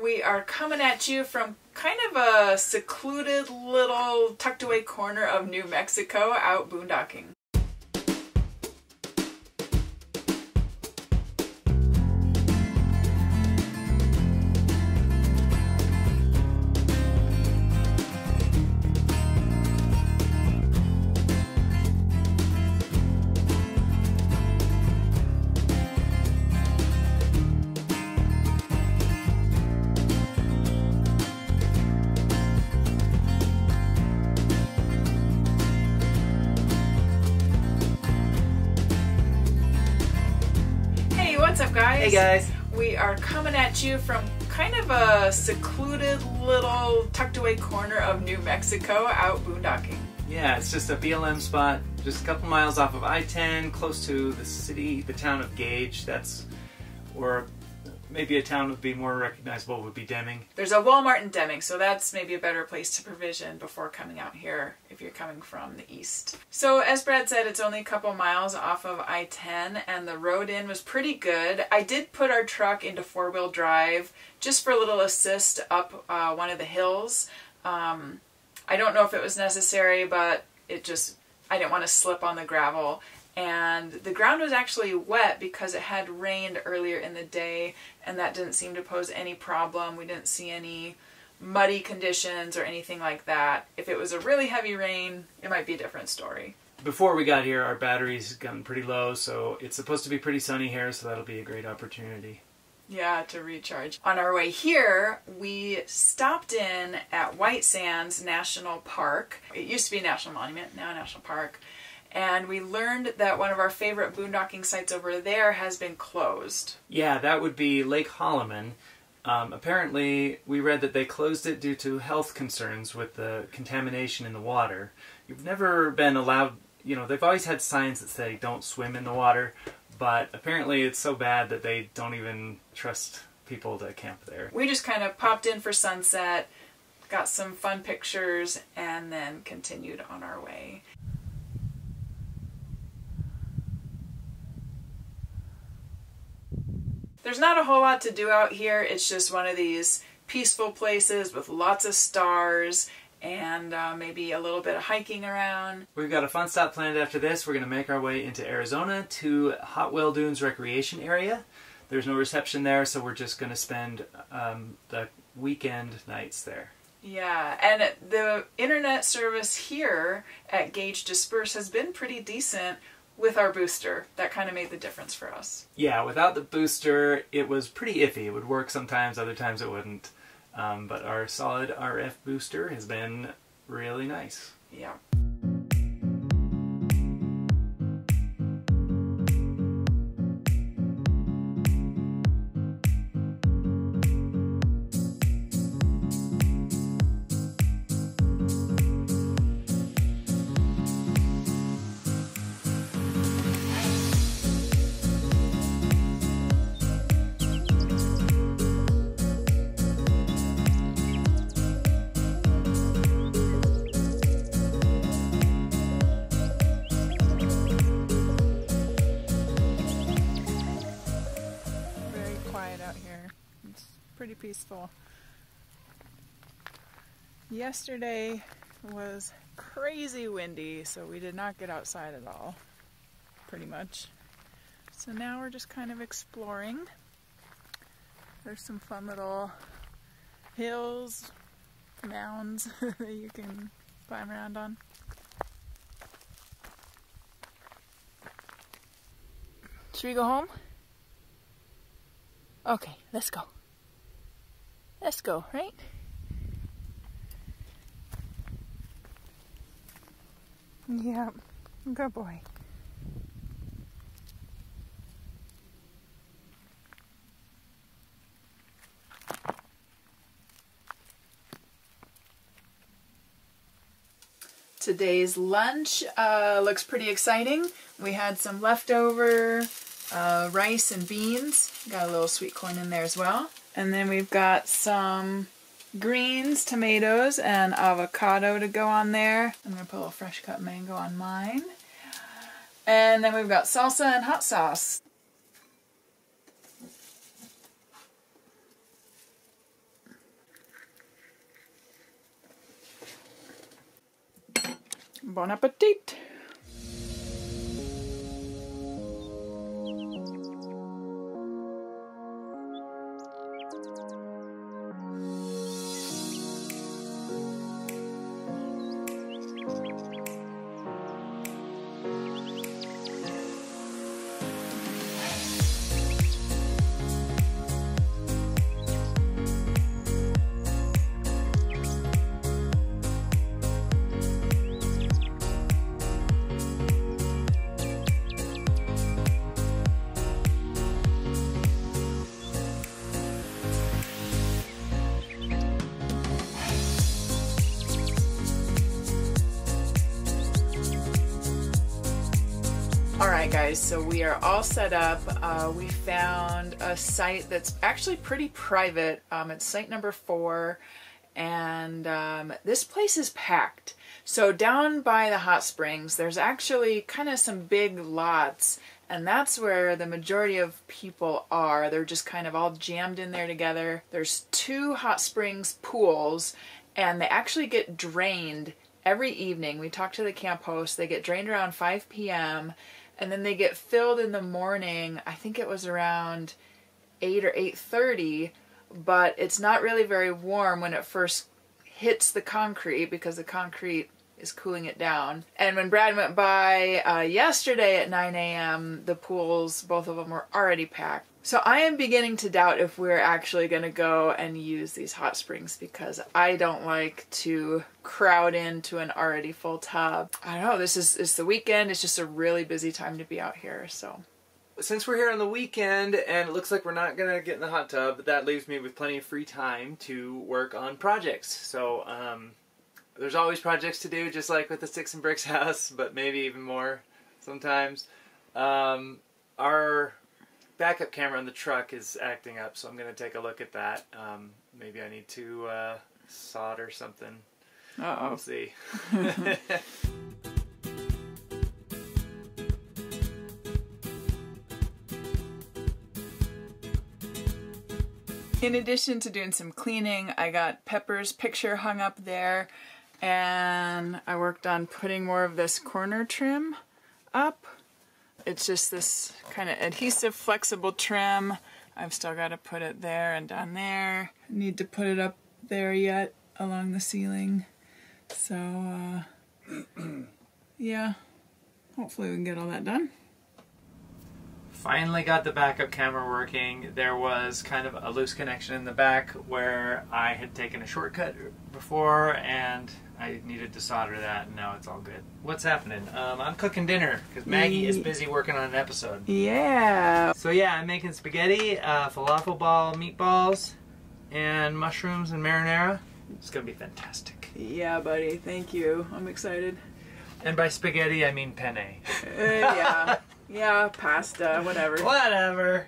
We are coming at you from kind of a secluded little tucked away corner of New Mexico, out boondocking. What's up, guys? Hey guys. We are coming at you from kind of a secluded little tucked away corner of New Mexico, out boondocking. Yeah, it's just a BLM spot just a couple miles off of I-10, close to the city, the town of Gage. That's, or maybe a town would be more recognizable would be Deming. There's a Walmart in Deming, so that's maybe a better place to provision before coming out here if you're coming from the east. So as Brad said, it's only a couple miles off of I-10 and the road in was pretty good. I did put our truck into four-wheel drive just for a little assist up one of the hills. I don't know if it was necessary, but it just, I didn't want to slip on the gravel. And the ground was actually wet because it had rained earlier in the day, and that didn't seem to pose any problem. We didn't see any muddy conditions or anything like that. If it was a really heavy rain, it might be a different story. Before we got here, our batteries had gotten pretty low, so it's supposed to be pretty sunny here, so that'll be a great opportunity. Yeah, to recharge. On our way here, we stopped in at White Sands National Park. It used to be a national monument, now a national park. And we learned that one of our favorite boondocking sites over there has been closed. Yeah, that would be Lake Holloman. Apparently, we read that they closed it due to health concerns with the contamination in the water. You've never been allowed, you know, they've always had signs that say don't swim in the water, but apparently it's so bad that they don't even trust people to camp there. We just kind of popped in for sunset, got some fun pictures, and then continued on our way. There's not a whole lot to do out here. It's just one of these peaceful places with lots of stars and maybe a little bit of hiking around. We've got a fun stop planned after this. We're going to make our way into Arizona to Hotwell Dunes Recreation Area. There's no reception there, so we're just going to spend the weekend nights there. Yeah, and the internet service here at Gage Dispersed has been pretty decent. With our booster, that kind of made the difference for us. Yeah, without the booster, it was pretty iffy. It would work sometimes, other times it wouldn't. But our solid RF booster has been really nice. Yeah. Peaceful. Yesterday was crazy windy, so we did not get outside at all, pretty much. So now we're just kind of exploring. There's some fun little hills, mounds that you can climb around on. Should we go home? Okay, let's go. Let's go, right? Yeah, good boy. Today's lunch looks pretty exciting. We had some leftover rice and beans. Got a little sweet corn in there as well. And then we've got some greens, tomatoes, and avocado to go on there. I'm gonna put a little fresh cut mango on mine. And then we've got salsa and hot sauce. Bon appetit! Alright guys, so we are all set up. We found a site that's actually pretty private. It's site number 4, and this place is packed. So down by the hot springs, there's actually kind of some big lots, and that's where the majority of people are. They're just kind of all jammed in there together. There's 2 hot springs pools, and they actually get drained every evening. We talked to the camp host. They get drained around 5 p.m. and then they get filled in the morning. I think it was around 8 or 8:30, but it's not really very warm when it first hits the concrete because the concrete is cooling it down. And when Brad went by yesterday at 9 a.m., the pools, both of them, were already packed. So I am beginning to doubt if we're actually going to go and use these hot springs because I don't like to crowd into an already full tub. I don't know, it's the weekend, it's just a really busy time to be out here, so. Since we're here on the weekend and it looks like we're not going to get in the hot tub, that leaves me with plenty of free time to work on projects. So there's always projects to do, just like with the Sticks and Bricks house, but maybe even more sometimes. Our backup camera on the truck is acting up, so I'm going to take a look at that. Maybe I need to solder something. Uh-oh. We'll see. In addition to doing some cleaning, I got Pepper's picture hung up there, and I worked on putting more of this corner trim up. It's just this kind of adhesive, flexible trim. I've still got to put it there and down there. Need to put it up there yet along the ceiling. So, yeah, hopefully we can get all that done. Finally got the backup camera working. There was kind of a loose connection in the back where I had taken a shortcut before and I needed to solder that, and now it's all good. What's happening? I'm cooking dinner because Maggie is busy working on an episode. Yeah. So yeah, I'm making spaghetti, falafel ball meatballs, and mushrooms and marinara. It's gonna be fantastic. Yeah, buddy. Thank you. I'm excited. And by spaghetti, I mean penne. Yeah. Yeah, pasta, whatever. Whatever.